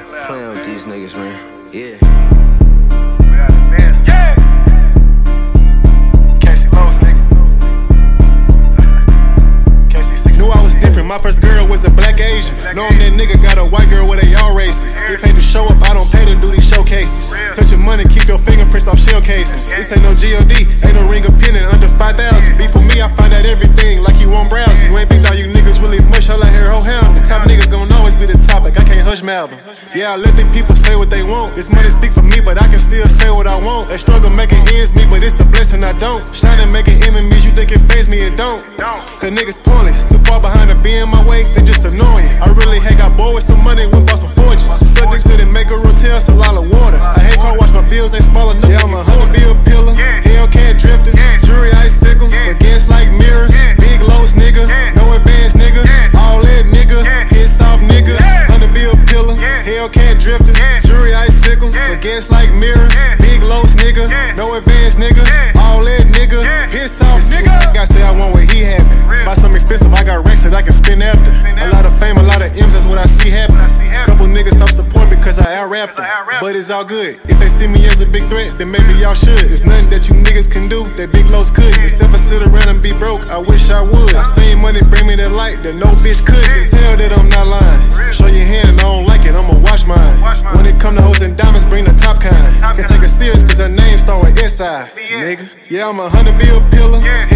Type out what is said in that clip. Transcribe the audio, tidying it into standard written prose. fucking playing with these niggas, man. Yeah. We out of business. Yeah. KC Los, nigga. KC 6. Knew I was different. My first girl was a black Asian. Knowing that nigga got a white girl where they all racist. Get paid to show up, I don't pay to do these showcases. Touch your money, keep your fingerprints off shell cases. This ain't no God, ain't no ring of pendant under 5,000. Be for me, I find out everything like you on browsers. You ain't picked all you niggas really much. All I hear whole hound. The top nigga gon' always be the topic. I can't hush Malvin. Yeah, I let the people say what they want. This money speak for me, but I can still say what I want. They struggle making ends meet, but it's a blessing I don't. Shining making enemies, you think it faze me, it don't. Cause niggas pointless, too far behind to be in my way. They just annoying. I really had got bored with some money, went bought some forges. Stuck it couldn't make a hotel, so a lot of water. I hate car wash, my bills ain't small enough. Yeah, I'm a $100 bill pillar. Hellcat drifter, jury icicles, against like mirrors. Big Los nigga, no advance nigga, all that nigga, piss off nigga. $100 bill pillar, Hellcat drifter, jury icicles, against like mirrors. Big Los nigga, no advance nigga, all that nigga, piss off nigga. I gotta say I want what he having. Buy something expensive, I got racks that I can spin after. A lot of fame, a lot of M's, that's what I see happen. Couple niggas don't support because I out-rapped them, but it's all good. If they see me as a big threat, then maybe y'all should. It's nothing that you niggas can do that Big Los could. Except I sit around and be broke, I wish I would. I seen money bring me that light that no bitch could. You tell that I'm not lying. Show your hand, I don't like it, I'ma watch mine. When it come to hoes and diamonds, bring the top kind. Can't take it serious cause her name start with SI, nigga. Yeah, I'm a $100 bill pillar.